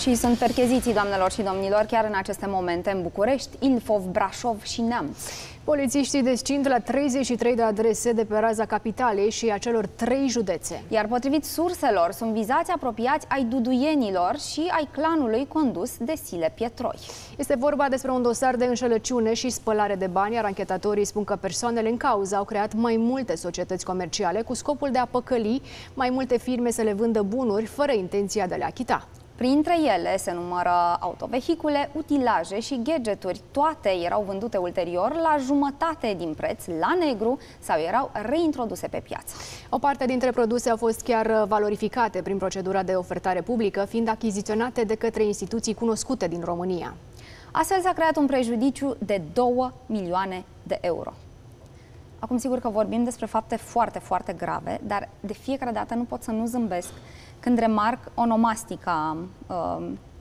Și sunt percheziții, doamnelor și domnilor, chiar în aceste momente în București, Ilfov, Brașov și Neamț. Polițiștii descind la 33 de adrese de pe raza capitalei și a celor 3 județe. Iar potrivit surselor, sunt vizați apropiați ai duduienilor și ai clanului condus de Sile Pietroi. Este vorba despre un dosar de înșelăciune și spălare de bani, iar anchetatorii spun că persoanele în cauză au creat mai multe societăți comerciale cu scopul de a păcăli mai multe firme să le vândă bunuri fără intenția de a le achita. Printre ele se numără autovehicule, utilaje și gadgeturi. Toate erau vândute ulterior la jumătate din preț, la negru, sau erau reintroduse pe piață. O parte dintre produse au fost chiar valorificate prin procedura de ofertare publică, fiind achiziționate de către instituții cunoscute din România. Astfel s-a creat un prejudiciu de 2 milioane de euro. Acum, sigur că vorbim despre fapte foarte, foarte grave, dar de fiecare dată nu pot să nu zâmbesc când remarc onomastica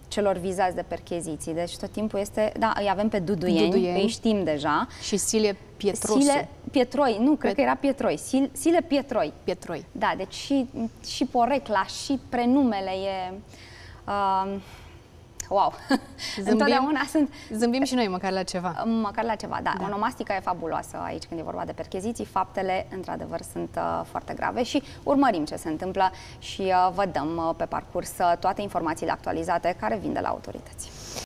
celor vizați de percheziții. Deci tot timpul este, da, îi avem pe Duduieni, îi știm deja. Și Sile Pietroi. Sile Pietroi. Da, deci și porecla, și prenumele e... wow! Întotdeauna sunt... Zâmbim și noi măcar la ceva. Măcar la ceva, da. Onomastica e fabuloasă aici când e vorba de percheziții. Faptele, într-adevăr, sunt foarte grave și urmărim ce se întâmplă și vă dăm pe parcurs toate informațiile actualizate care vin de la autorități.